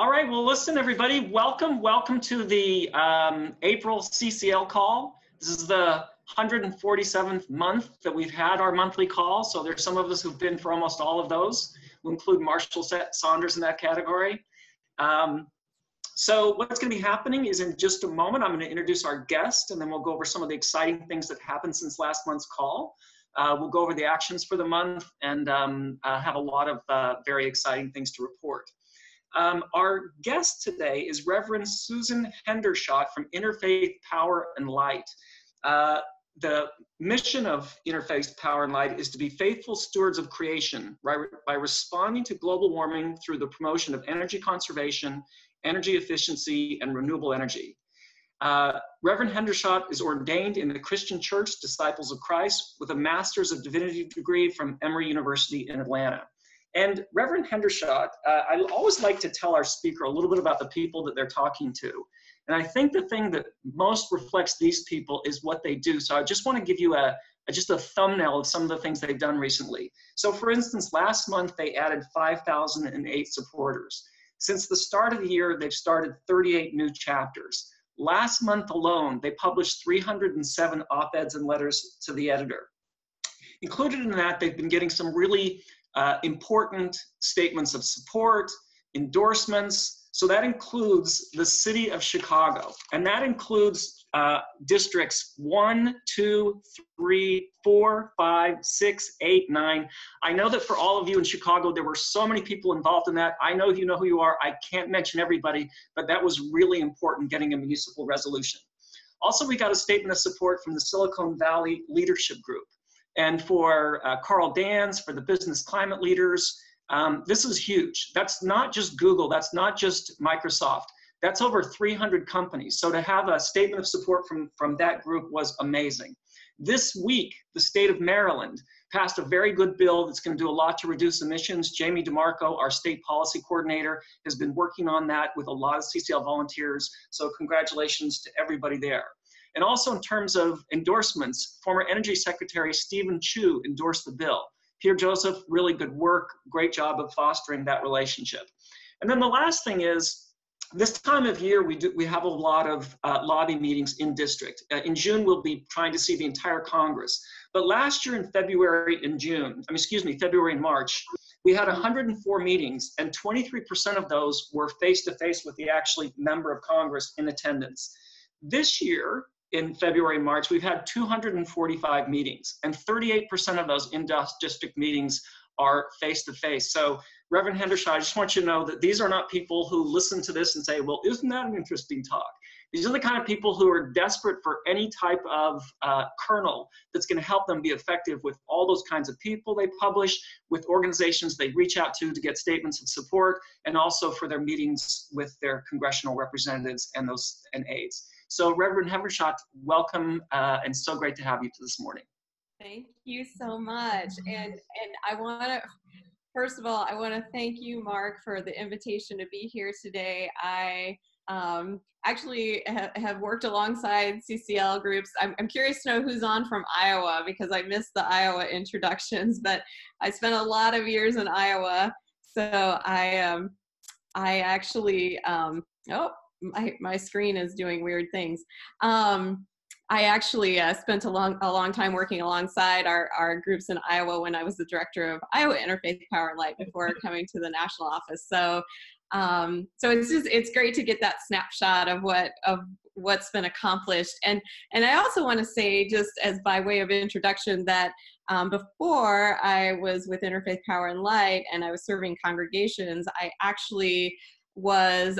All right, well, listen, everybody, welcome to the April CCL call. This is the 147th month that we've had our monthly call, so there's some of us who've been for almost all of those. We'll include Marshall Saunders in that category. So what's going to be happening is in just a moment, I'm going to introduce our guest, and then we'll go over some of the exciting things that happened since last month's call. We'll go over the actions for the month and have a lot of very exciting things to report. Our guest today is Reverend Susan Hendershot from Interfaith Power and Light. The mission of Interfaith Power and Light is to be faithful stewards of creation by responding to global warming through the promotion of energy conservation, energy efficiency, and renewable energy. Reverend Hendershot is ordained in the Christian Church, Disciples of Christ, with a Master's of Divinity degree from Emory University in Atlanta. And Reverend Hendershot, I always like to tell our speaker a little bit about the people that they're talking to. And I think the thing that most reflects these people is what they do. So I just want to give you just a thumbnail of some of the things they've done recently. So for instance, last month they added 5,008 supporters. Since the start of the year, they've started 38 new chapters. Last month alone, they published 307 op-eds and letters to the editor. Included in that, they've been getting some really important statements of support, endorsements. So that includes the city of Chicago, and that includes districts 1, 2, 3, 4, 5, 6, 8, 9. I know that for all of you in Chicago, there were so many people involved in that. I know who you are. I can't mention everybody, but that was really important, getting a municipal resolution. Also, we got a statement of support from the Silicon Valley Leadership Group, and for Carl Dans, for the business climate leaders. This is huge. That's not just Google, that's not just Microsoft, that's over 300 companies. So to have a statement of support from that group was amazing. This week, the state of Maryland passed a very good bill that's going to do a lot to reduce emissions. Jamie DeMarco, our state policy coordinator, has been working on that with a lot of CCL volunteers. So congratulations to everybody there. And also in terms of endorsements, former Energy Secretary Stephen Chu endorsed the bill. Peter Joseph, really good work, great job of fostering that relationship. And then the last thing is, this time of year, we have a lot of lobby meetings in district. In June, we'll be trying to see the entire Congress. But last year in February and March, we had 104 meetings, and 23% of those were face-to-face with the actual member of Congress in attendance. This year, in February and March, we've had 245 meetings, and 38% of those in-district meetings are face-to-face. So, Reverend Hendershot, I just want you to know that these are not people who listen to this and say, well, isn't that an interesting talk? These are the kind of people who are desperate for any type of kernel that's going to help them be effective with all those kinds of people they publish, with organizations they reach out to get statements of support, and also for their meetings with their congressional representatives and those and aides. So Reverend Hendershot, welcome, and so great to have you this morning. Thank you so much. And I want to, first of all, I want to thank you, Mark, for the invitation to be here today. I actually have worked alongside CCL groups. I'm curious to know who's on from Iowa, because I missed the Iowa introductions, but I spent a lot of years in Iowa. So I actually, My screen is doing weird things. I actually spent a long time working alongside our groups in Iowa when I was the director of Iowa Interfaith Power and Light before coming to the national office. So, it's great to get that snapshot of what's been accomplished. And I also want to say, just as by way of introduction, that before I was with Interfaith Power and Light and I was serving congregations, I actually was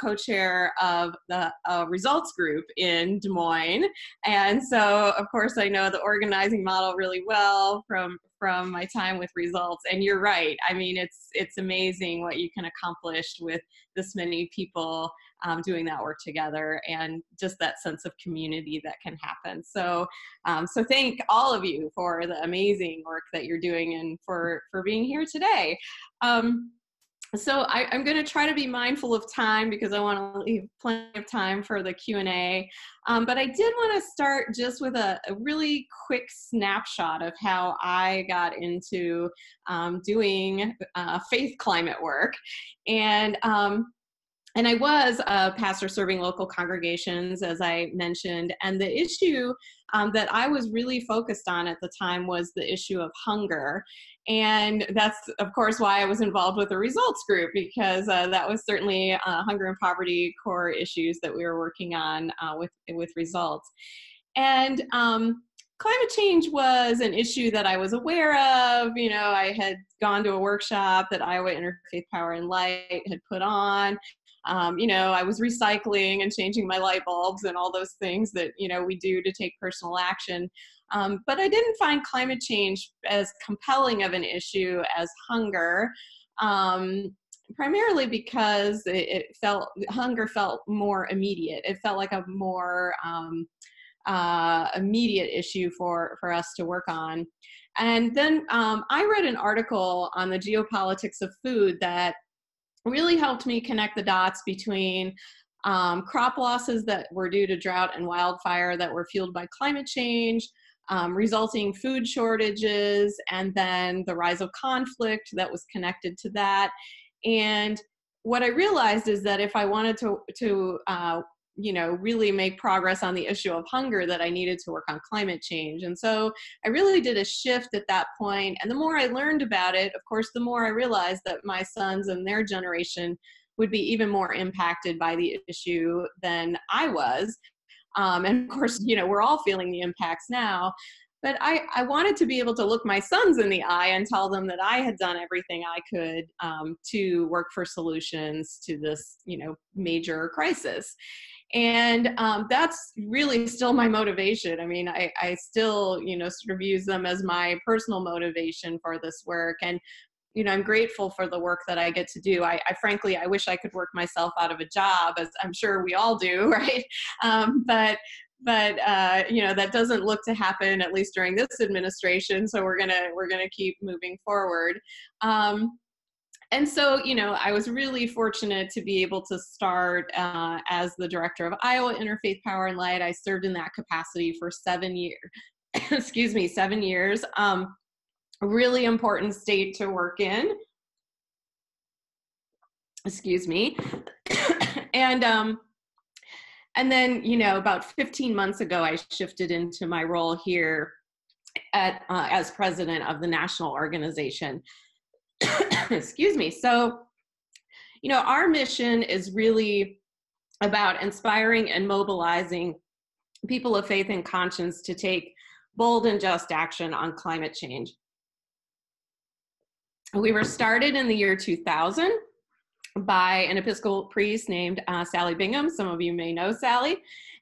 co-chair of the Results Group in Des Moines. And so, of course, I know the organizing model really well from my time with Results. And you're right. I mean, it's amazing what you can accomplish with this many people doing that work together, and just that sense of community that can happen. So, so thank all of you for the amazing work that you're doing and for being here today. So I'm going to try to be mindful of time because I want to leave plenty of time for the Q&A. But I did want to start just with a really quick snapshot of how I got into doing faith climate work. And And I was a pastor serving local congregations, as I mentioned, and the issue that I was really focused on at the time was the issue of hunger. And that's, of course, why I was involved with the Results Group, because that was certainly hunger and poverty core issues that we were working on with Results. And climate change was an issue that I was aware of. You know, I had gone to a workshop that Iowa Interfaith Power and Light had put on. You know, I was recycling and changing my light bulbs and all those things that, you know, we do to take personal action. But I didn't find climate change as compelling of an issue as hunger, primarily because hunger felt more immediate. It felt like a more immediate issue for us to work on. And then I read an article on the geopolitics of food that really helped me connect the dots between crop losses that were due to drought and wildfire that were fueled by climate change, resulting food shortages, and then the rise of conflict that was connected to that. And what I realized is that if I wanted to really make progress on the issue of hunger, that I needed to work on climate change. And so I really did a shift at that point. And the more I learned about it, of course, the more I realized that my sons and their generation would be even more impacted by the issue than I was. And of course, you know, we're all feeling the impacts now. But I wanted to be able to look my sons in the eye and tell them that I had done everything I could to work for solutions to this, you know, major crisis. And that's really still my motivation. I mean, I still, you know, sort of use them as my personal motivation for this work. And, you know, I'm grateful for the work that I get to do. I frankly, I wish I could work myself out of a job, as I'm sure we all do, right? But you know, that doesn't look to happen, at least during this administration. So we're gonna keep moving forward. And so, you know, I was really fortunate to be able to start as the director of Iowa Interfaith Power and Light. I served in that capacity for 7 years, excuse me, 7 years. Really important state to work in, excuse me. And then, you know, about 15 months ago, I shifted into my role here at as president of the national organization. Excuse me. So, you know, our mission is really about inspiring and mobilizing people of faith and conscience to take bold and just action on climate change. We were started in the year 2000 by an Episcopal priest named Sally Bingham. Some of you may know Sally.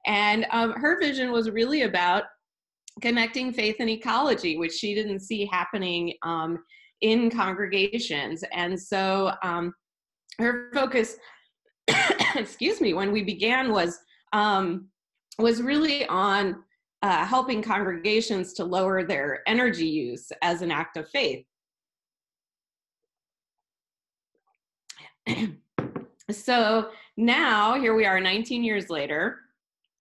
And her vision was really about connecting faith and ecology, which she didn't see happening in congregations. And so her focus, excuse me, when we began was really on helping congregations to lower their energy use as an act of faith. So now, here we are 19 years later,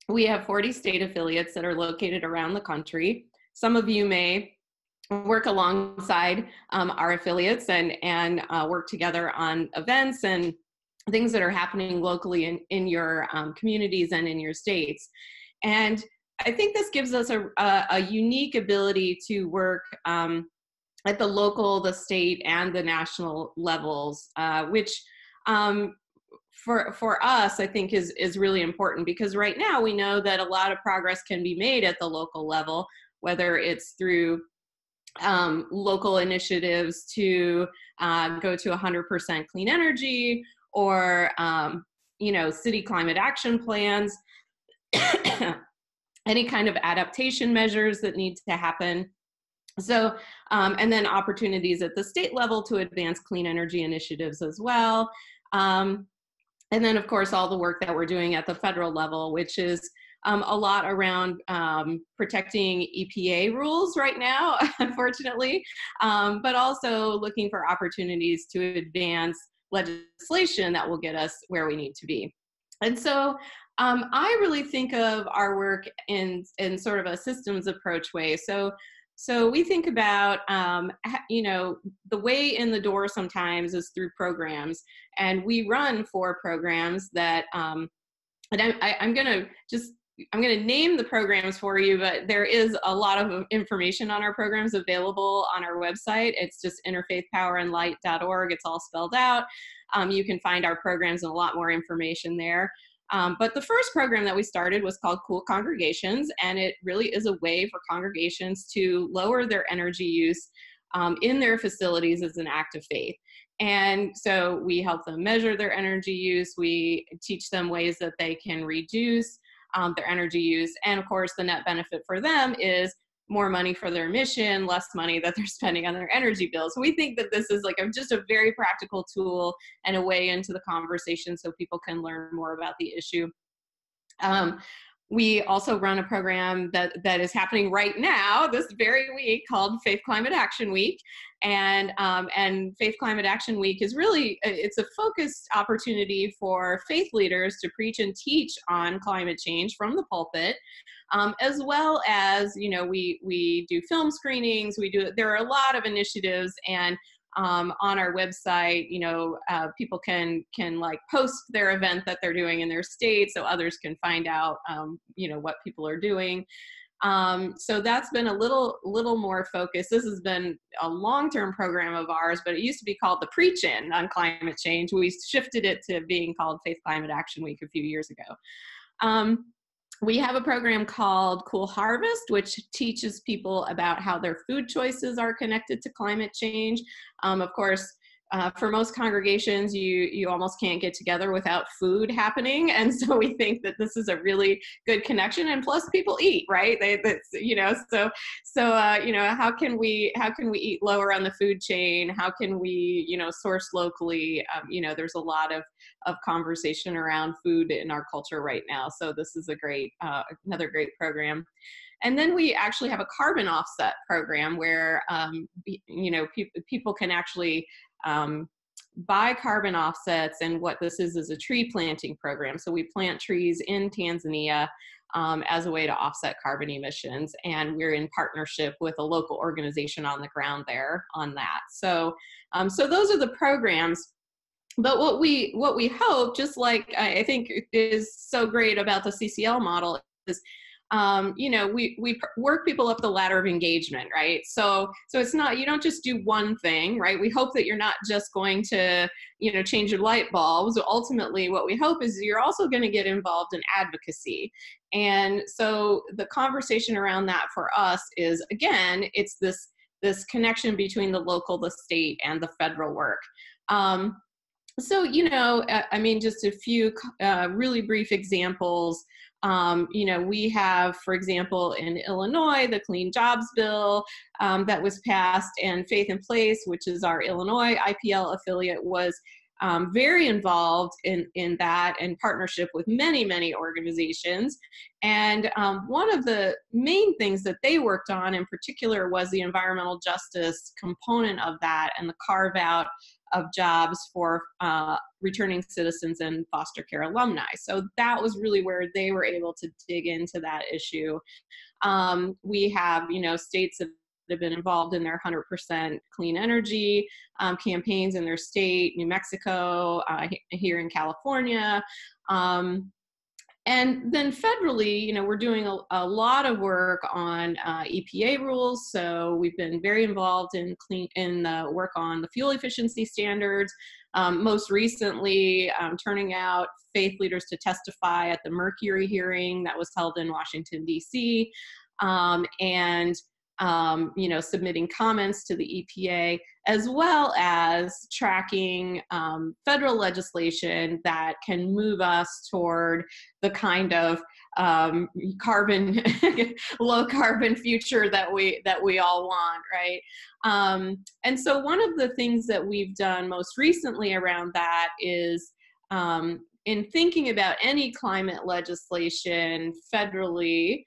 we have 40 state affiliates that are located around the country. Some of you may work alongside our affiliates and work together on events and things that are happening locally in your communities and in your states. And I think this gives us a unique ability to work at the local, the state, and the national levels, which for us, I think is really important, because right now we know that a lot of progress can be made at the local level, whether it's through local initiatives to go to 100% clean energy, or you know, city climate action plans, any kind of adaptation measures that need to happen. So, and then opportunities at the state level to advance clean energy initiatives as well. And then, of course, all the work that we're doing at the federal level, which is a lot around protecting EPA rules right now, unfortunately, but also looking for opportunities to advance legislation that will get us where we need to be. And so I really think of our work in sort of a systems approach way. So So we think about, you know, the way in the door sometimes is through programs, and we run four programs that, and I'm gonna name the programs for you, but there is a lot of information on our programs available on our website. It's just interfaithpowerandlight.org. It's all spelled out. You can find our programs and a lot more information there. But the first program that we started was called Cool Congregations, and it really is a way for congregations to lower their energy use in their facilities as an act of faith. And so we help them measure their energy use. We teach them ways that they can reduce their energy use. And of course, the net benefit for them is more money for their mission, less money that they're spending on their energy bills. So we think that this is like just a very practical tool and a way into the conversation so people can learn more about the issue. We also run a program that is happening right now, this very week, called Faith Climate Action Week. And Faith Climate Action Week is really, it's a focused opportunity for faith leaders to preach and teach on climate change from the pulpit, as well as, you know, we do film screenings, there are a lot of initiatives, and on our website, you know, people can like post their event that they're doing in their state so others can find out, you know, what people are doing. So that's been a little more focused. This has been a long-term program of ours, but it used to be called the Preach In on Climate Change. We shifted it to being called Faith Climate Action Week a few years ago. We have a program called Cool Harvest, which teaches people about how their food choices are connected to climate change. Of course, for most congregations, you almost can't get together without food happening, and so we think that this is a really good connection. And plus, people eat, right? You know, how can we eat lower on the food chain? How can we, you know, source locally? You know, there's a lot of conversation around food in our culture right now, so this is a great another great program. And then we actually have a carbon offset program where you know, people can actually buy carbon offsets, and what this is a tree planting program. So we plant trees in Tanzania as a way to offset carbon emissions, and we're in partnership with a local organization on the ground there on that. So, so those are the programs. But what we hope, just like I think is so great about the CCL model, is you know, we work people up the ladder of engagement, right? So it's not, you don't just do one thing, right? We hope that you're not just going to, you know, change your light bulbs. Ultimately, what we hope is you're also going to get involved in advocacy. And so the conversation around that for us is, again, it's this connection between the local, the state, and the federal work. So, you know, I mean, just a few really brief examples. You know, we have, for example, in Illinois, the Clean Jobs Bill that was passed, and Faith in Place, which is our Illinois IPL affiliate, was very involved in that, in partnership with many, many organizations. And one of the main things that they worked on in particular was the environmental justice component of that, and the carve out of jobs for returning citizens and foster care alumni. So that was really where they were able to dig into that issue. We have, you know, states that have been involved in their 100% clean energy campaigns in their state, New Mexico, here in California. And then federally, you know, we're doing a lot of work on EPA rules. So we've been very involved in the work on the fuel efficiency standards. Most recently, turning out faith leaders to testify at the Mercury hearing that was held in Washington, D.C., you know, submitting comments to the EPA, as well as tracking federal legislation that can move us toward the kind of carbon, low carbon future that we all want, right? And so one of the things that we've done most recently around that is in thinking about any climate legislation federally,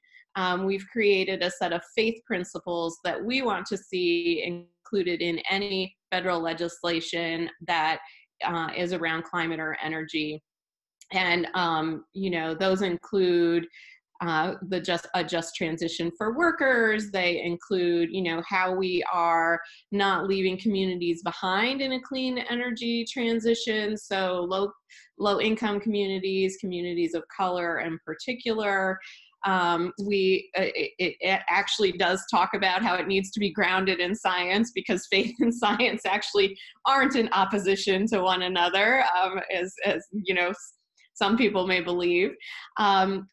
we've created a set of faith principles that we want to see included in any federal legislation that is around climate or energy. And, you know, those include a just transition for workers. They include, you know, how we are not leaving communities behind in a clean energy transition. So low income communities, communities of color in particular. It actually does talk about how it needs to be grounded in science, because faith and science actually aren't in opposition to one another, as you know, some people may believe.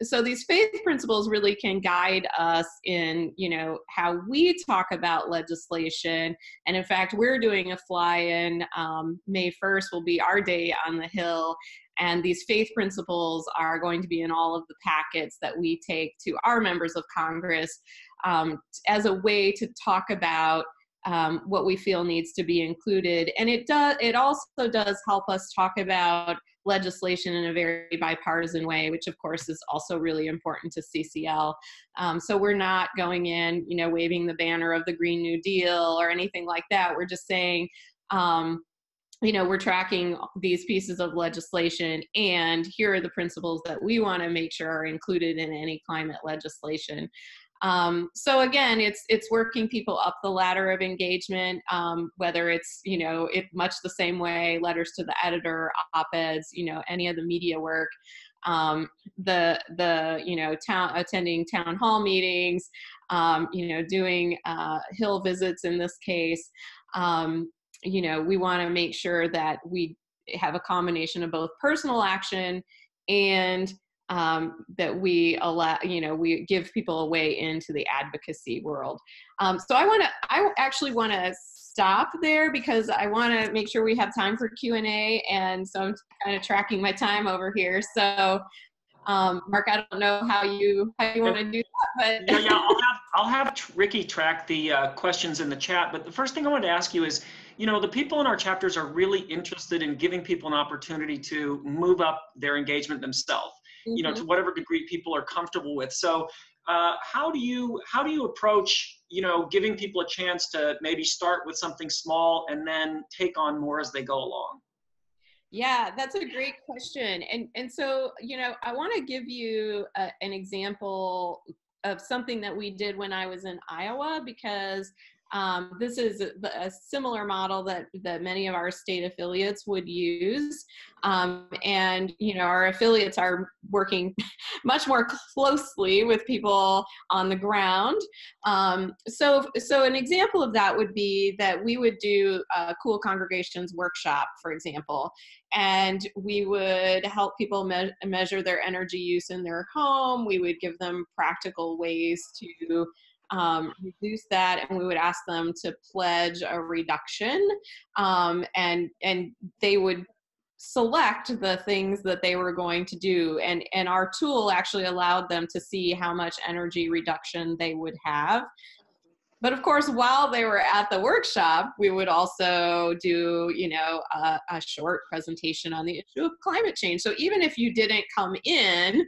So these faith principles really can guide us in, you know, how we talk about legislation. And in fact, we're doing a fly-in. May 1st will be our day on the Hill. And these faith principles are going to be in all of the packets that we take to our members of Congress as a way to talk about what we feel needs to be included. And it also does help us talk about legislation in a very bipartisan way, which of course is also really important to CCL. So we're not going in, you know, waving the banner of the Green New Deal or anything like that. We're just saying, you know, we're tracking these pieces of legislation, and here are the principles that we want to make sure are included in any climate legislation. So again, it's working people up the ladder of engagement, whether it's, you know, much the same way, letters to the editor, op-eds, you know, any of the media work, you know, attending town hall meetings, you know, doing Hill visits in this case. You know, we want to make sure that we have a combination of both personal action and that we allow, you know, we give people a way into the advocacy world. So I actually want to stop there, because I want to make sure we have time for Q&A, and so I'm kind of tracking my time over here. So Mark, I don't know how you want to do that, but yeah, I'll have Ricky track the questions in the chat. But the first thing I wanted to ask you is, you know, the people in our chapters are really interested in giving people an opportunity to move up their engagement themselves, mm-hmm. you know, to whatever degree people are comfortable with. So how do you approach, you know, giving people a chance to maybe start with something small and then take on more as they go along? Yeah, that's a great question. And so, you know, I want to give you an example of something that we did when I was in Iowa, because this is a similar model that many of our state affiliates would use. And, you know, our affiliates are working much more closely with people on the ground. So an example of that would be that we would do a Cool Congregations workshop, for example, and we would help people measure their energy use in their home. We would give them practical ways to reduce that, and we would ask them to pledge a reduction, and they would select the things that they were going to do, and our tool actually allowed them to see how much energy reduction they would have. But of course, while they were at the workshop, we would also do, you know, a short presentation on the issue of climate change. So even if you didn't come in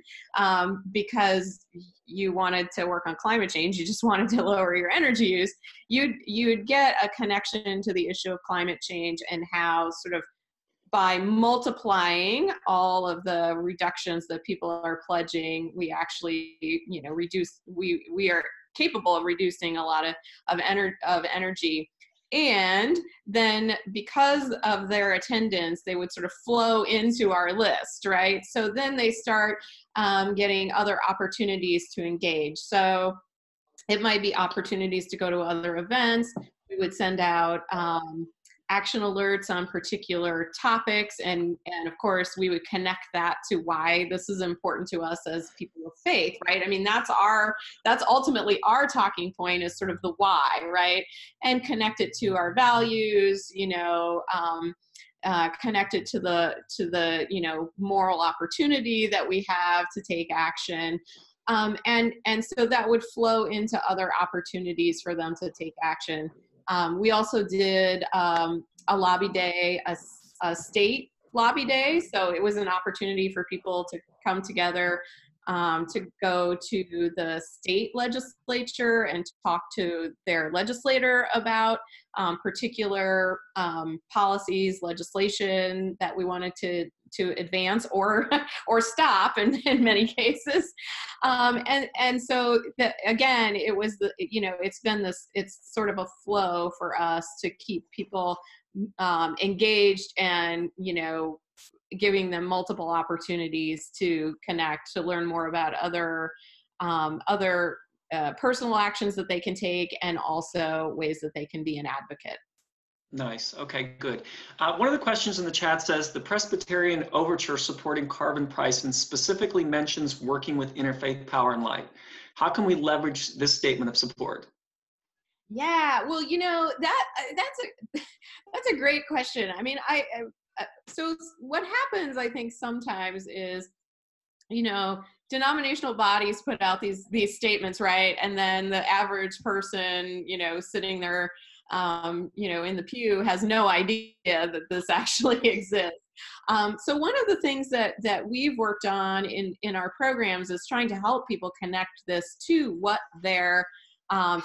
because you wanted to work on climate change, you just wanted to lower your energy use, you'd get a connection to the issue of climate change, and how sort of by multiplying all of the reductions that people are pledging, we actually, you know, we are capable of reducing a lot of energy. And then because of their attendance, they would sort of flow into our list, right? So then they start getting other opportunities to engage. So it might be opportunities to go to other events. We would send out action alerts on particular topics, and of course we would connect that to why this is important to us as people of faith, right? I mean, that's ultimately our talking point, is sort of the why, right? And connect it to our values, you know, connect it to the you know, moral opportunity that we have to take action. And so that would flow into other opportunities for them to take action. We also did a lobby day, a state lobby day. So it was an opportunity for people to come together, to go to the state legislature and talk to their legislator about particular policies, legislation that we wanted to to advance or stop in many cases. And so again, it was the, it's been this, it's sort of a flow for us to keep people engaged and, giving them multiple opportunities to connect, to learn more about other, personal actions that they can take, and also ways that they can be an advocate. Nice. Okay, good. One of the questions in the chat says, the Presbyterian Overture supporting carbon price and specifically mentions working with Interfaith Power and Light. How can we leverage this statement of support? Yeah, well, that's a great question. I mean, so what happens, I think, sometimes is, denominational bodies put out these statements, right? And then the average person, sitting there, in the pew has no idea that this actually exists. So one of the things that we've worked on in our programs is trying to help people connect this to what their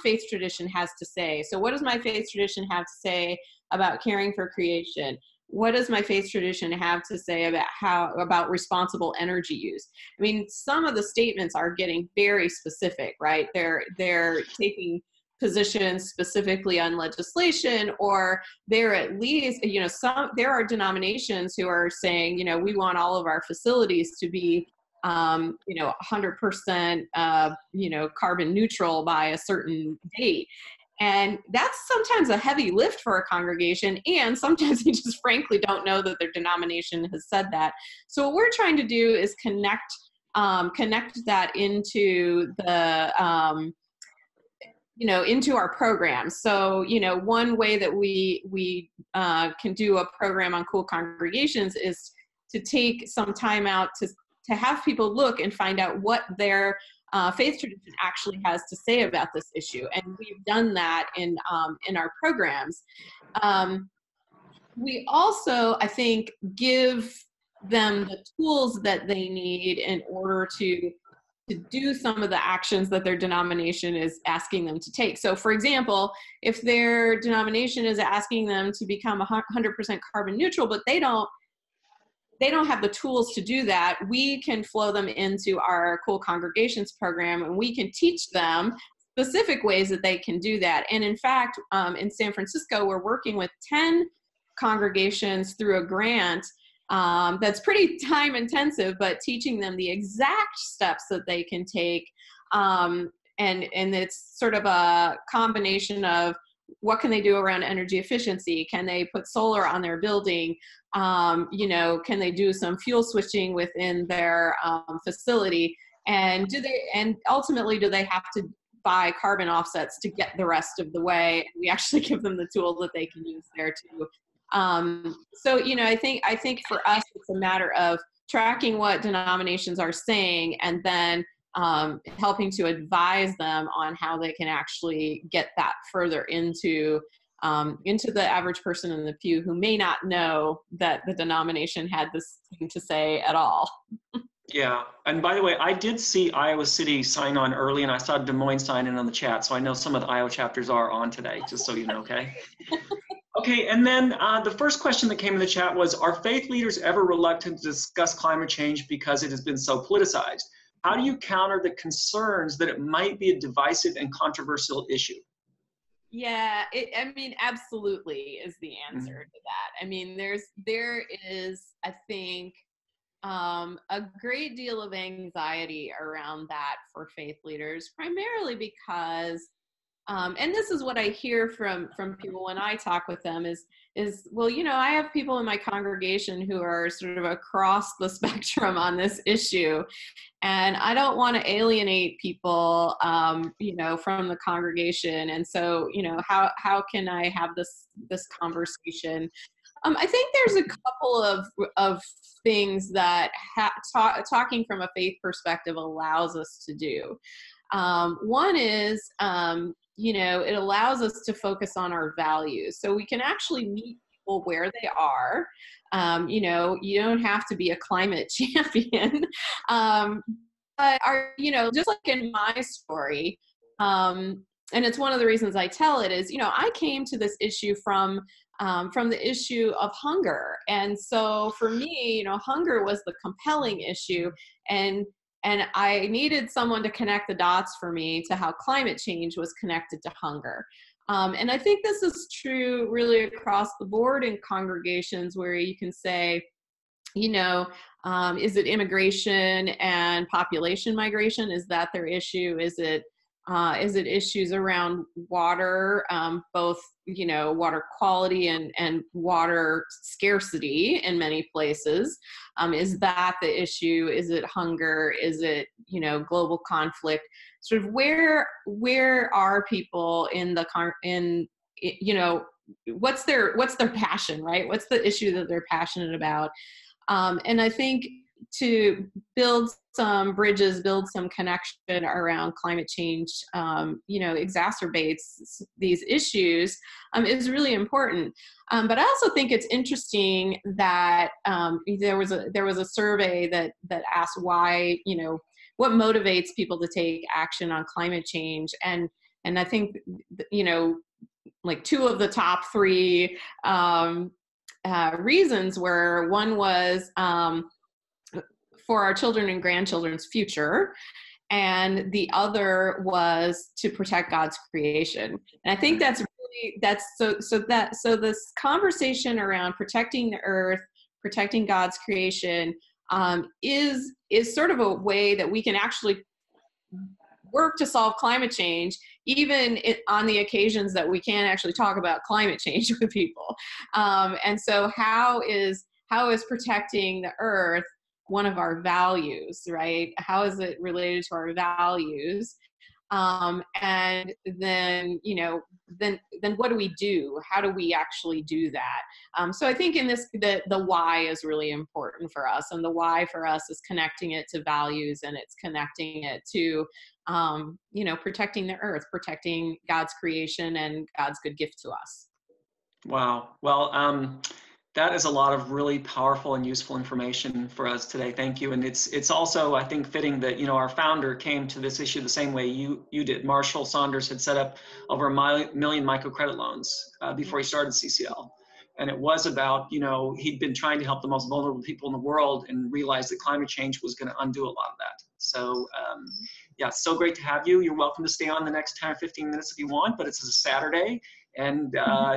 faith tradition has to say. So what does my faith tradition have to say about caring for creation? What does my faith tradition have to say about responsible energy use? I mean, some of the statements are getting very specific, right? They're taking positions specifically on legislation, or they're at least, there are denominations who are saying, we want all of our facilities to be, 100%, carbon neutral by a certain date. And that's sometimes a heavy lift for a congregation, and sometimes they just frankly don't know that their denomination has said that. So what we're trying to do is connect that into the, into our programs. So, one way that we can do a program on Cool Congregations is to take some time out to have people look and find out what their faith tradition actually has to say about this issue, and we've done that in our programs. We also, I think, give them the tools that they need in order to do some of the actions that their denomination is asking them to take. So, for example, if their denomination is asking them to become 100% carbon neutral, but they don't have the tools to do that, we can flow them into our Cool Congregations program, and we can teach them specific ways that they can do that. And in fact, in San Francisco, we're working with 10 congregations through a grant that's pretty time intensive, but teaching them the exact steps that they can take. And it's sort of a combination of what can they do around energy efficiency? Can they put solar on their building? Can they do some fuel switching within their facility? And ultimately, do they have to buy carbon offsets to get the rest of the way? We actually give them the tool that they can use there too. So, I think for us, it's a matter of tracking what denominations are saying, and then helping to advise them on how they can actually get that further into the average person in the pew who may not know that the denomination had this thing to say at all. Yeah, and by the way, I did see Iowa City sign on early, and I saw Des Moines sign in on the chat, so I know some of the Iowa chapters are on today, just so you know, okay? Okay, and then the first question that came in the chat was, are faith leaders ever reluctant to discuss climate change because it has been so politicized? How do you counter the concerns that it might be a divisive and controversial issue? Yeah, absolutely is the answer to that. I mean, there is, I think, a great deal of anxiety around that for faith leaders, primarily because, and this is what I hear from people when I talk with them is, well, I have people in my congregation who are sort of across the spectrum on this issue, and I don't want to alienate people, from the congregation. And so, how can I have this conversation? I think there's a couple of things that talking from a faith perspective allows us to do. One is, it allows us to focus on our values. So we can actually meet people where they are. You don't have to be a climate champion. But just like in my story, and it's one of the reasons I tell it is, I came to this issue from from the issue of hunger. And so for me, you know, hunger was the compelling issue, and I needed someone to connect the dots for me to how climate change was connected to hunger. And I think this is true really across the board in congregations, where you can say, you know, is it immigration and population migration? Is that their issue? Is it issues around water, both, you know, water quality and water scarcity in many places? Is that the issue? Is it hunger? Is it, you know, global conflict? Sort of where are people in the, you know, what's their passion, right? What's the issue that they're passionate about? And I think to build some bridges, build some connection around climate change, you know, exacerbates these issues, is really important. But I also think it's interesting that there was a survey that asked why, you know, what motivates people to take action on climate change, and I think, you know, like two of the top three reasons were, one was for our children and grandchildren's future, and the other was to protect God's creation. And I think that's really, so this conversation around protecting the earth, protecting God's creation, is sort of a way that we can actually work to solve climate change, even on the occasions that we can't actually talk about climate change with people. And so how is protecting the earth one of our values, right? How is it related to our values? And then, you know, then what do we do? How do we actually do that? So I think in this, the why is really important for us, and the why for us is connecting it to values, and it's connecting it to, you know, protecting the earth, protecting God's creation and God's good gift to us. Wow. Well, that is a lot of really powerful and useful information for us today. Thank you. And it's also, I think, fitting that, you know, our founder came to this issue the same way you did. Marshall Saunders had set up over a million microcredit loans before he started CCL. And it was about, you know, he'd been trying to help the most vulnerable people in the world and realized that climate change was going to undo a lot of that. So, yeah, so great to have you. You're welcome to stay on the next 10 or 15 minutes if you want, but it's a Saturday. And,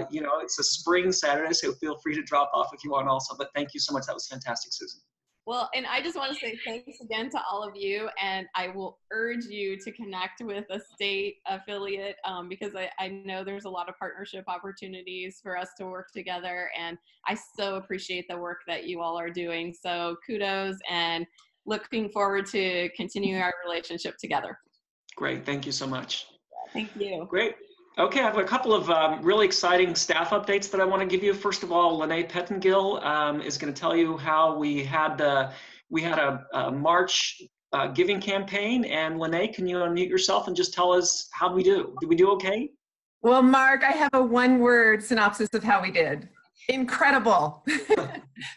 you know, it's a spring Saturday, so feel free to drop off if you want also. But thank you so much. That was fantastic, Susan. Well, and I just want to say thanks again to all of you. And I will urge you to connect with a state affiliate, because I know there's a lot of partnership opportunities for us to work together. And I so appreciate the work that you all are doing. So kudos, and looking forward to continuing our relationship together. Great. Thank you so much. Thank you. Great. Okay, I have a couple of really exciting staff updates that I want to give you. First of all, Leni Pettengill is going to tell you how we had a March giving campaign. And Leni, can you unmute yourself and just tell us how we do? Did we do okay? Well, Mark, I have a one-word synopsis of how we did. Incredible.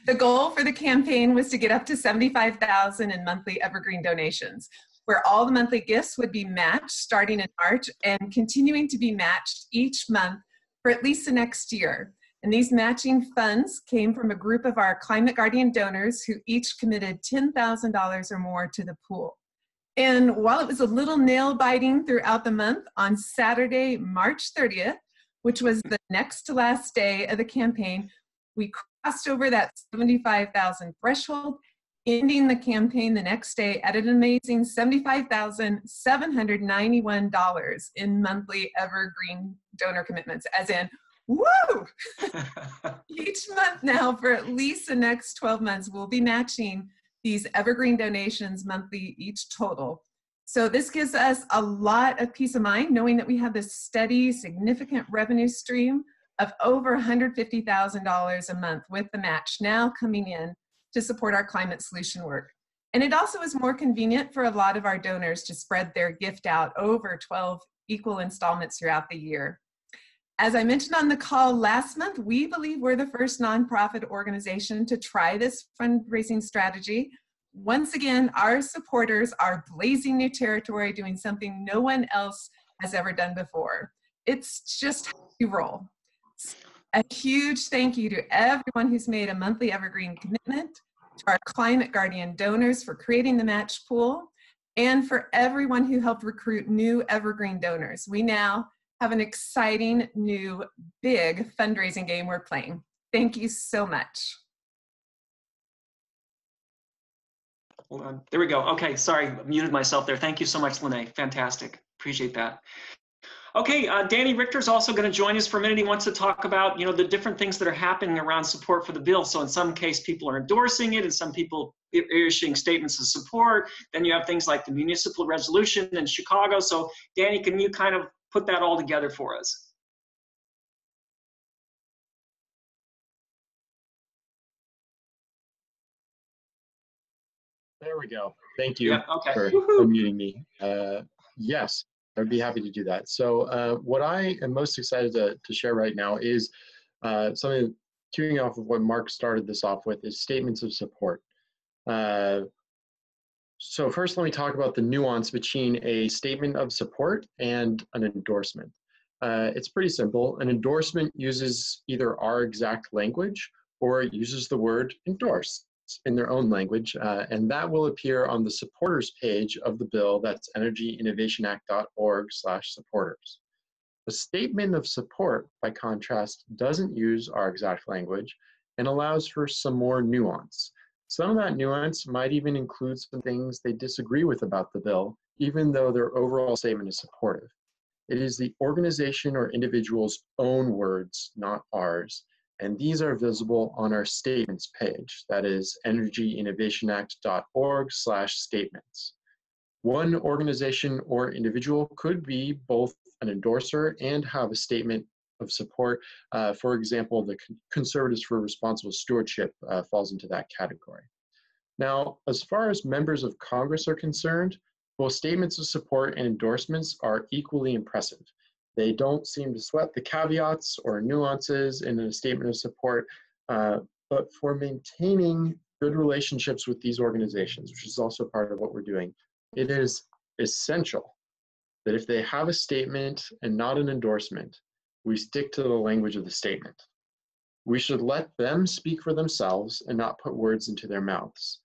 The goal for the campaign was to get up to $75,000 in monthly evergreen donations, where all the monthly gifts would be matched starting in March and continuing to be matched each month for at least the next year. And these matching funds came from a group of our Climate Guardian donors who each committed $10,000 or more to the pool. And while it was a little nail-biting throughout the month, on Saturday, March 30th, which was the next to last day of the campaign, we crossed over that $75,000 threshold, ending the campaign the next day at an amazing $75,791 in monthly evergreen donor commitments, as in, woo! Each month now, for at least the next 12 months, we'll be matching these evergreen donations monthly each total. So this gives us a lot of peace of mind, knowing that we have this steady, significant revenue stream of over $150,000 a month with the match now coming in to support our climate solution work. And it also is more convenient for a lot of our donors to spread their gift out over 12 equal installments throughout the year. As I mentioned on the call last month, we believe we're the first nonprofit organization to try this fundraising strategy. Once again, our supporters are blazing new territory, doing something no one else has ever done before. It's just how we roll. A huge thank you to everyone who's made a monthly Evergreen commitment, to our Climate Guardian donors for creating the match pool, and for everyone who helped recruit new Evergreen donors. We now have an exciting new big fundraising game we're playing. Thank you so much. Hold on, there we go. Okay, sorry, muted myself there. Thank you so much, Leni, fantastic, appreciate that. Okay, Danny Richter is also going to join us for a minute. He wants to talk about, you know, the different things that are happening around support for the bill. So in some case, people are endorsing it, and some people are issuing statements of support. Then you have things like the municipal resolution in Chicago. So Danny, can you kind of put that all together for us? There we go. Thank you for unmuting me. Yes. I'd be happy to do that. So what I am most excited to share right now is something queuing off of what Mark started this off with, is statements of support. So first, let me talk about the nuance between a statement of support and an endorsement. It's pretty simple. An endorsement uses either our exact language or it uses the word endorse in their own language, and that will appear on the supporters page of the bill. That's energyinnovationact.org/supporters. A statement of support, by contrast, doesn't use our exact language and allows for some more nuance. Some of that nuance might even include some things they disagree with about the bill, even though their overall statement is supportive. It is the organization or individual's own words, not ours. And these are visible on our statements page. That is energyinnovationact.org/statements. One organization or individual could be both an endorser and have a statement of support. For example, the Conservatives for Responsible Stewardship falls into that category. Now, as far as members of Congress are concerned, both statements of support and endorsements are equally impressive. They don't seem to sweat the caveats or nuances in a statement of support, but for maintaining good relationships with these organizations, which is also part of what we're doing, it is essential that if they have a statement and not an endorsement, we stick to the language of the statement. We should let them speak for themselves and not put words into their mouths.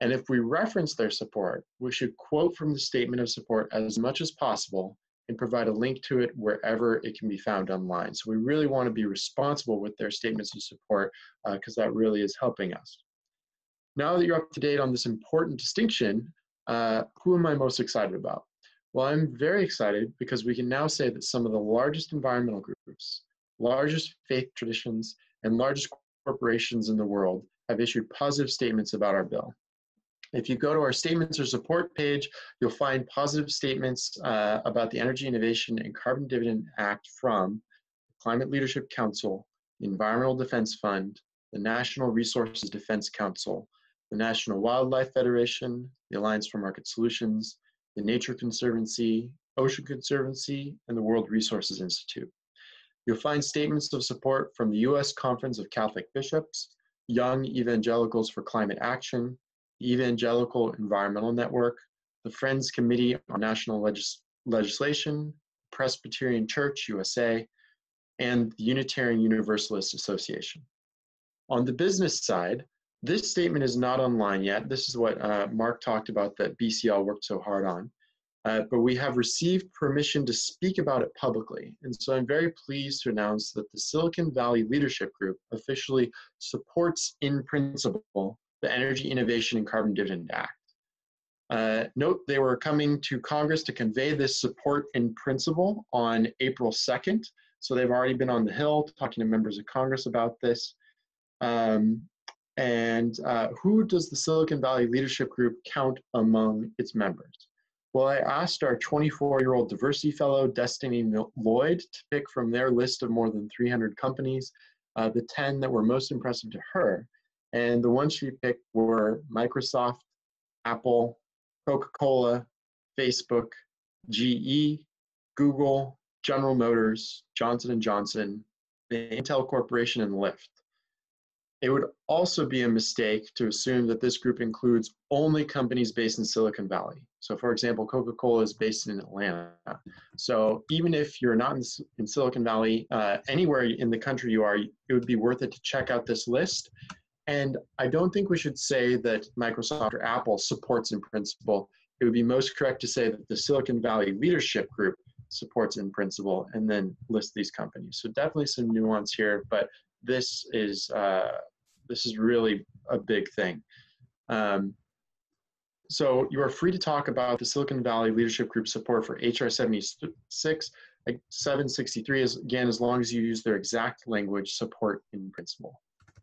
And if we reference their support, we should quote from the statement of support as much as possible and provide a link to it wherever it can be found online. So we really want to be responsible with their statements of support, because that really is helping us. Now that you're up to date on this important distinction, who am I most excited about? Well, I'm very excited because we can now say that some of the largest environmental groups, largest faith traditions, and largest corporations in the world have issued positive statements about our bill. If you go to our statements or support page, you'll find positive statements about the Energy Innovation and Carbon Dividend Act from the Climate Leadership Council, the Environmental Defense Fund, the National Resources Defense Council, the National Wildlife Federation, the Alliance for Market Solutions, the Nature Conservancy, Ocean Conservancy, and the World Resources Institute. You'll find statements of support from the U.S. Conference of Catholic Bishops, Young Evangelicals for Climate Action, Evangelical Environmental Network, the Friends Committee on National Legislation, Presbyterian Church USA, and the Unitarian Universalist Association. On the business side, this statement is not online yet. This is what Mark talked about that BCL worked so hard on, but we have received permission to speak about it publicly. And so I'm very pleased to announce that the Silicon Valley Leadership Group officially supports in principle the Energy Innovation and Carbon Dividend Act. Note they were coming to Congress to convey this support in principle on April 2nd. So they've already been on the Hill talking to members of Congress about this. Who does the Silicon Valley Leadership Group count among its members? Well, I asked our 24-year-old diversity fellow, Destiny Lloyd, to pick from their list of more than 300 companies, the 10 that were most impressive to her. And the ones she picked were Microsoft, Apple, Coca-Cola, Facebook, GE, Google, General Motors, Johnson & Johnson, the Intel Corporation, and Lyft. It would also be a mistake to assume that this group includes only companies based in Silicon Valley. So for example, Coca-Cola is based in Atlanta. So even if you're not in Silicon Valley, anywhere in the country you are, it would be worth it to check out this list. And I don't think we should say that Microsoft or Apple supports in principle. It would be most correct to say that the Silicon Valley Leadership Group supports in principle and then list these companies. So definitely some nuance here, but this is really a big thing. So you are free to talk about the Silicon Valley Leadership Group support for HR 76, 763, again, as long as you use their exact language, support in principle.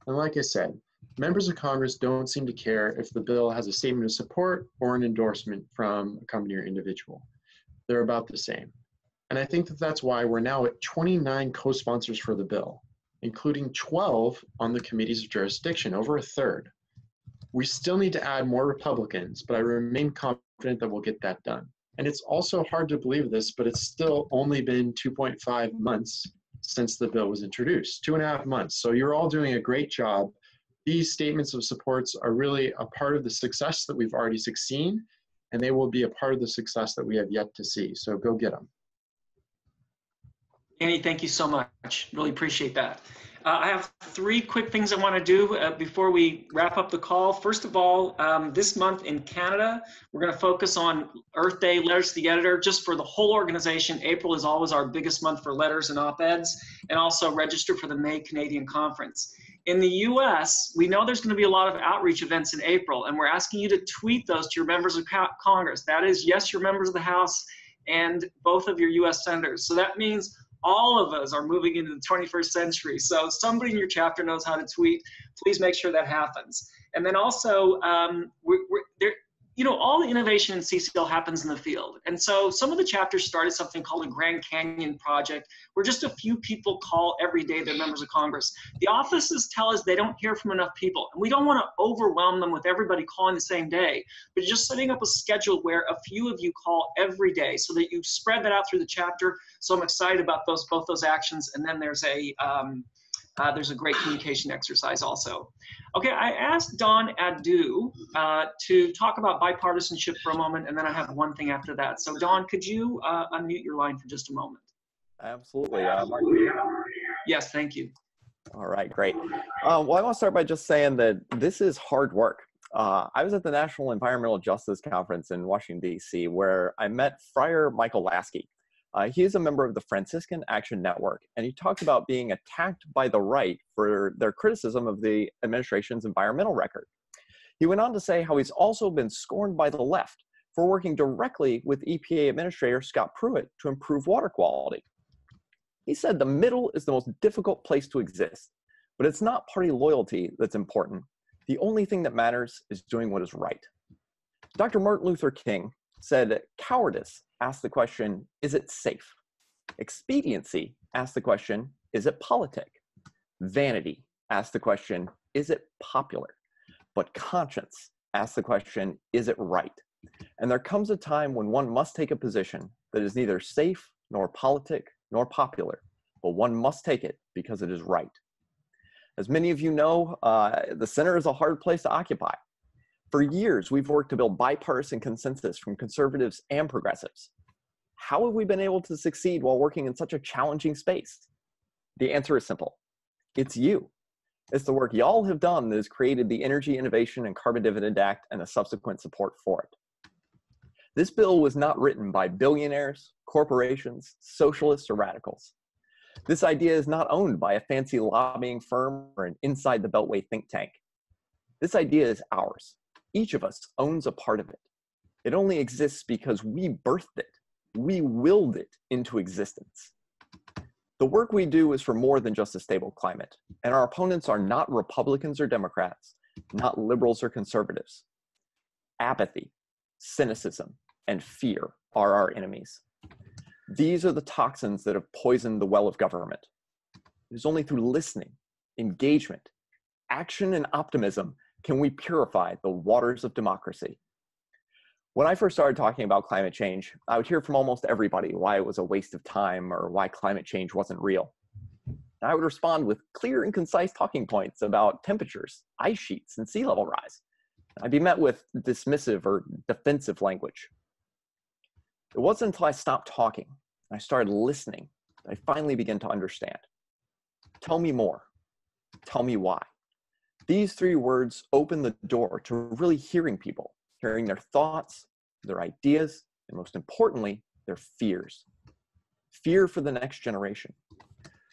And like I said, members of Congress don't seem to care if the bill has a statement of support or an endorsement from a company or individual. They're about the same. And I think that that's why we're now at 29 co-sponsors for the bill, including 12 on the committees of jurisdiction, over a third. We still need to add more Republicans, but I remain confident that we'll get that done. And it's also hard to believe this, but it's still only been 2.5 months since the bill was introduced, 2.5 months. So you're all doing a great job. These statements of supports are really a part of the success that we've already seen, and they will be a part of the success that we have yet to see. So go get them. Danny, thank you so much. Really appreciate that. I have three quick things I want to do before we wrap up the call. First of all, this month in Canada, we're going to focus on Earth Day, Letters to the Editor, just for the whole organization. April is always our biggest month for letters and op-eds, and also register for the May Canadian Conference. In the U.S., we know there's going to be a lot of outreach events in April, and we're asking you to tweet those to your members of Congress. That is, yes, your members of the House and both of your U.S. senators. So that means all of us are moving into the 21st century. So somebody in your chapter knows how to tweet. Please make sure that happens. And then also, you know, all the innovation in CCL happens in the field. And so some of the chapters started something called a Grand Canyon Project, where just a few people call every day their members of Congress. The offices tell us they don't hear from enough people. And we don't want to overwhelm them with everybody calling the same day, but just setting up a schedule where a few of you call every day so that you spread that out through the chapter. So I'm excited about those, both those actions. And then there's a great communication exercise also. Okay, I asked Don Adu to talk about bipartisanship for a moment, and then I have one thing after that. So Don, could you unmute your line for just a moment? Absolutely. Yes, thank you. All right, great. Well, I want to start by just saying that this is hard work. I was at the National Environmental Justice Conference in Washington, D.C., where I met Friar Michael Lasky. He is a member of the Franciscan Action Network, and he talked about being attacked by the right for their criticism of the administration's environmental record. He went on to say how he's also been scorned by the left for working directly with EPA Administrator Scott Pruitt to improve water quality. He said the middle is the most difficult place to exist, but it's not party loyalty that's important. The only thing that matters is doing what is right. Dr. Martin Luther King said cowardice asks the question, is it safe? Expediency asks the question, is it politic? Vanity asks the question, is it popular? But conscience asks the question, is it right? And there comes a time when one must take a position that is neither safe, nor politic, nor popular, but one must take it because it is right. As many of you know, the center is a hard place to occupy. For years, we've worked to build bipartisan consensus from conservatives and progressives. How have we been able to succeed while working in such a challenging space? The answer is simple. It's you. It's the work y'all have done that has created the Energy Innovation and Carbon Dividend Act and the subsequent support for it. This bill was not written by billionaires, corporations, socialists, or radicals. This idea is not owned by a fancy lobbying firm or an inside the Beltway think tank. This idea is ours. Each of us owns a part of it. It only exists because we birthed it. We willed it into existence. The work we do is for more than just a stable climate, and our opponents are not Republicans or Democrats, not liberals or conservatives. Apathy, cynicism, and fear are our enemies. These are the toxins that have poisoned the well of government. It is only through listening, engagement, action, and optimism can we purify the waters of democracy. When I first started talking about climate change, I would hear from almost everybody why it was a waste of time or why climate change wasn't real. And I would respond with clear and concise talking points about temperatures, ice sheets, and sea level rise. I'd be met with dismissive or defensive language. It wasn't until I stopped talking and I started listening that I finally began to understand. Tell me more. Tell me why. These three words open the door to really hearing people, hearing their thoughts, their ideas, and most importantly, their fears. Fear for the next generation.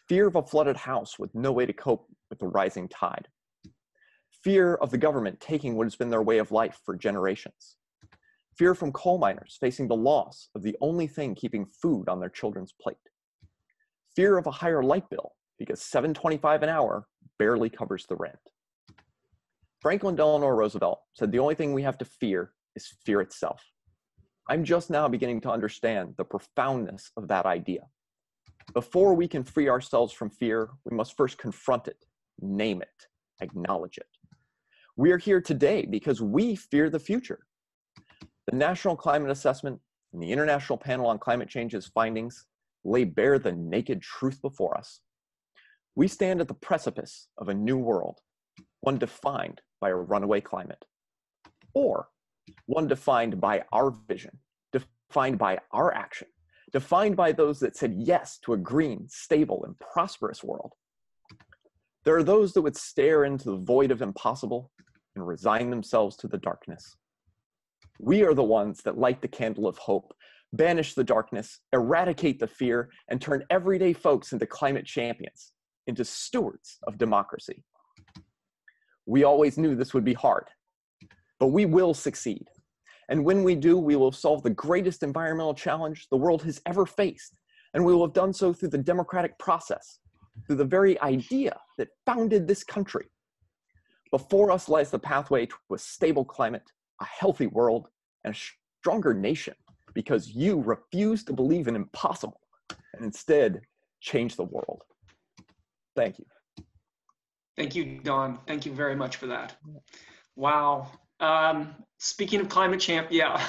Fear of a flooded house with no way to cope with the rising tide. Fear of the government taking what has been their way of life for generations. Fear from coal miners facing the loss of the only thing keeping food on their children's plate. Fear of a higher light bill because $7.25 an hour barely covers the rent. Franklin Delano Roosevelt said the only thing we have to fear is fear itself. I'm just now beginning to understand the profoundness of that idea. Before we can free ourselves from fear, we must first confront it, name it, acknowledge it. We are here today because we fear the future. The National Climate Assessment and the International Panel on Climate Change's findings lay bare the naked truth before us. We stand at the precipice of a new world, one defined by a runaway climate, or one defined by our vision, defined by our action, defined by those that said yes to a green, stable, and prosperous world. There are those that would stare into the void of impossible and resign themselves to the darkness. We are the ones that light the candle of hope, banish the darkness, eradicate the fear, and turn everyday folks into climate champions, into stewards of democracy. We always knew this would be hard, but we will succeed. And when we do, we will solve the greatest environmental challenge the world has ever faced. And we will have done so through the democratic process, through the very idea that founded this country. Before us lies the pathway to a stable climate, a healthy world, and a stronger nation, because you refuse to believe in impossible and instead change the world. Thank you. Thank you, Don. Thank you very much for that. Wow. Speaking of climate champ, yeah.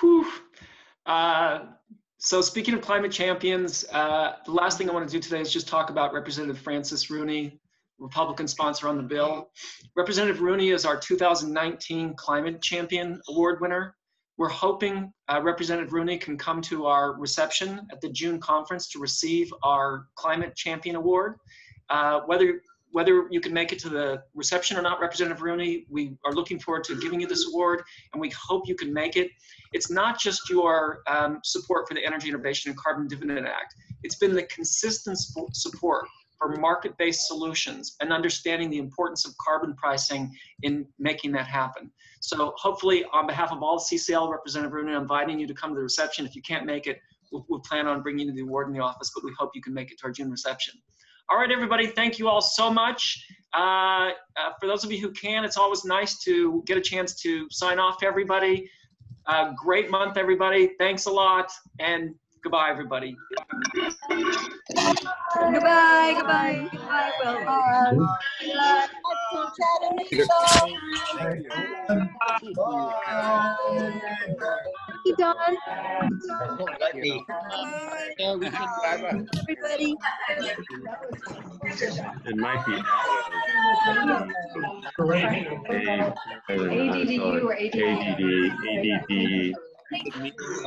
Whew. So speaking of climate champions, the last thing I want to do today is just talk about Representative Francis Rooney, Republican sponsor on the bill. Representative Rooney is our 2019 Climate Champion Award winner. We're hoping Representative Rooney can come to our reception at the June conference to receive our Climate Champion Award. Whether you can make it to the reception or not, Representative Rooney, we are looking forward to giving you this award, and we hope you can make it. It's not just your support for the Energy Innovation and Carbon Dividend Act. It's been the consistent support for market-based solutions and understanding the importance of carbon pricing in making that happen. So hopefully, on behalf of all CCL, Representative Rooney, I'm inviting you to come to the reception. If you can't make it, we'll plan on bringing you the award in the office, but we hope you can make it to our June reception. All right, everybody, thank you all so much. For those of you who can, it's always nice to get a chance to sign off to everybody. Great month, everybody. Thanks a lot, and goodbye, everybody. Goodbye, goodbye, goodbye, Will. Bye. Don. Everybody. It might be ADDU or ADD. I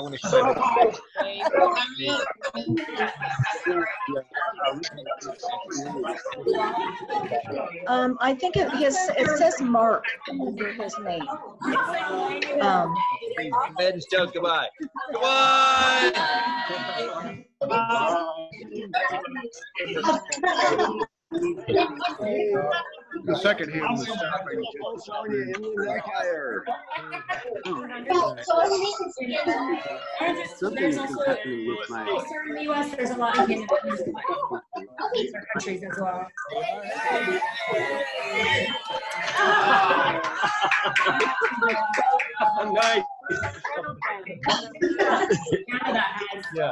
want to shut up. I think it says Mark under his name. Ben says goodbye. Goodbye. The second hand was stopping. There's also in the US, there's a lot of countries as well. Nice. Canada has. Yeah,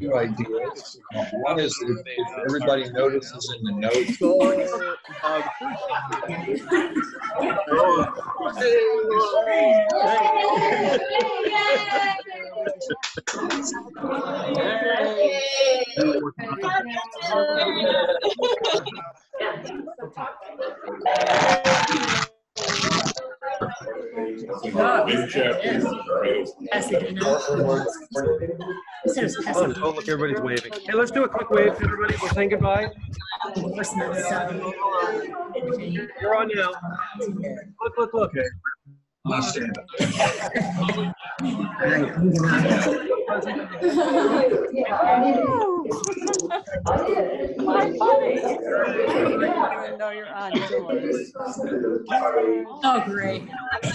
two ideas. One is if everybody notices in the notes. Oh, look, everybody's waving. Hey, let's do a quick wave to everybody. We're saying goodbye. You're on now. Look, look, look. Okay. I'll stand up. No, you're on. Oh, great. Do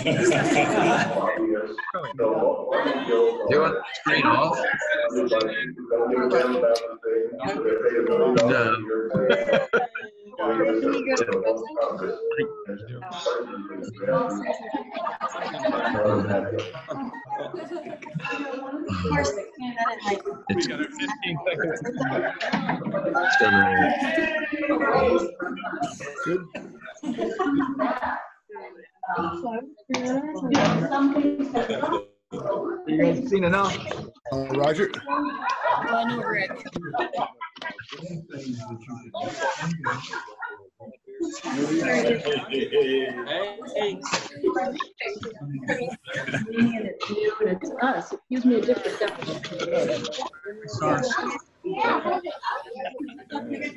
you want the screen off? No. It's got 15 seconds. You guys seen enough? Roger. Excuse me, a different definition.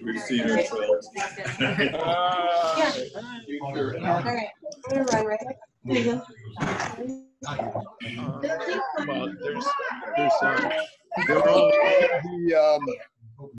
We see ourselves. Well, there's